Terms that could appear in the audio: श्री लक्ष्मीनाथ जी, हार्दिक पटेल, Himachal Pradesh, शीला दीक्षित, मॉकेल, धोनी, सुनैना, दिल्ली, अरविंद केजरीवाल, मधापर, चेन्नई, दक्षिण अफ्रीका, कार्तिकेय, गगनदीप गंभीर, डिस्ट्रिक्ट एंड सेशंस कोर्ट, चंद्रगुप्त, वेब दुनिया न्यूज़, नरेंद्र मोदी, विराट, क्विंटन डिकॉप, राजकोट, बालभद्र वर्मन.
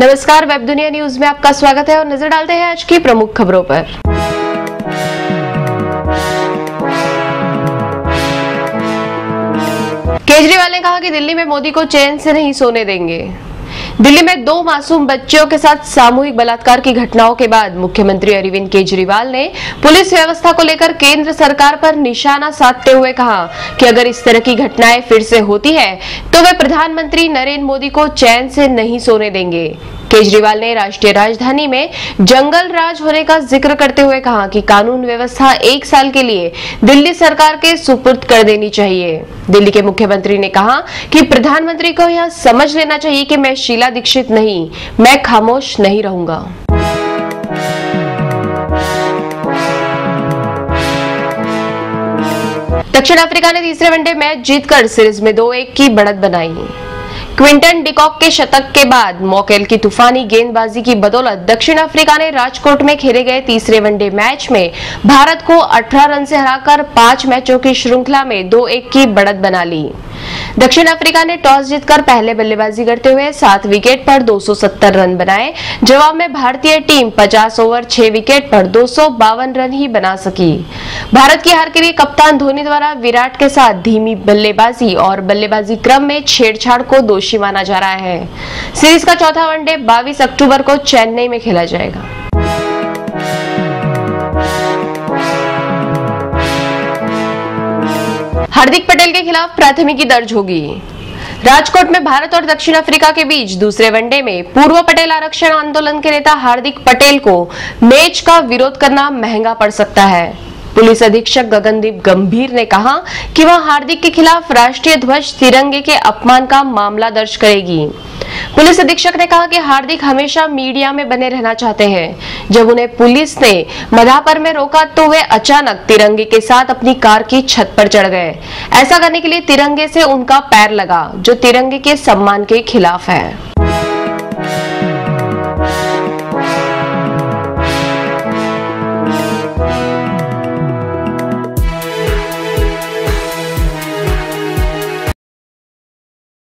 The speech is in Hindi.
नमस्कार, वेब दुनिया न्यूज़ में आपका स्वागत है और नजर डालते हैं आज की प्रमुख खबरों पर। केजरीवाल ने कहा कि दिल्ली में मोदी को चैन से नहीं सोने देंगे। दिल्ली में दो मासूम बच्चों के साथ सामूहिक बलात्कार की घटनाओं के बाद मुख्यमंत्री अरविंद केजरीवाल ने पुलिस व्यवस्था को लेकर केंद्र सरकार पर निशाना साधते हुए कहा कि अगर इस तरह की घटनाएं फिर से होती है तो वे प्रधानमंत्री नरेंद्र मोदी को चैन से नहीं सोने देंगे। केजरीवाल ने राष्ट्रीय राजधानी में जंगल राज होने का जिक्र करते हुए कहा कि कानून व्यवस्था 1 साल के लिए दिल्ली सरकार के सुपुर्द कर देनी चाहिए। दिल्ली के मुख्यमंत्री ने कहा कि प्रधानमंत्री को यह समझ लेना चाहिए कि मैं शीला दीक्षित नहीं, मैं खामोश नहीं रहूंगा। दक्षिण अफ्रीका ने तीसरे वनडे मैच जीतकर सीरीज में 2-1 की बढ़त बनाई। क्विंटन डिकॉप के शतक के बाद मॉकेल की तूफानी गेंदबाजी की बदौलत दक्षिण अफ्रीका ने राजकोट में खेले गए तीसरे वनडे मैच में भारत को 18 रन से हराकर 5 मैचों की श्रृंखला में 2-1 की बढ़त बना ली। दक्षिण अफ्रीका ने टॉस जीतकर पहले बल्लेबाजी करते हुए 7 विकेट पर 270 रन बनाए। जवाब में भारतीय टीम 50 ओवर 6 विकेट पर 252 रन ही बना सकी। भारत की हार के लिए कप्तान धोनी द्वारा विराट के साथ धीमी बल्लेबाजी और बल्लेबाजी क्रम में छेड़छाड़ को दोषी माना जा रहा है। सीरीज का चौथा वनडे 22 अक्टूबर को चेन्नई में खेला जाएगा। हार्दिक पटेल के खिलाफ प्राथमिकी दर्ज होगी। राजकोट में भारत और दक्षिण अफ्रीका के बीच दूसरे वनडे में पूर्व पटेल आरक्षण आंदोलन के नेता हार्दिक पटेल को मैच का विरोध करना महंगा पड़ सकता है। पुलिस अधीक्षक गगनदीप गंभीर ने कहा कि वह हार्दिक के खिलाफ राष्ट्रीय ध्वज तिरंगे के अपमान का मामला दर्ज करेगी। पुलिस अधीक्षक ने कहा कि हार्दिक हमेशा मीडिया में बने रहना चाहते हैं। जब उन्हें पुलिस ने मधापर में रोका तो वे अचानक तिरंगे के साथ अपनी कार की छत पर चढ़ गए। ऐसा करने के लिए तिरंगे से उनका पैर लगा, जो तिरंगे के सम्मान के खिलाफ है।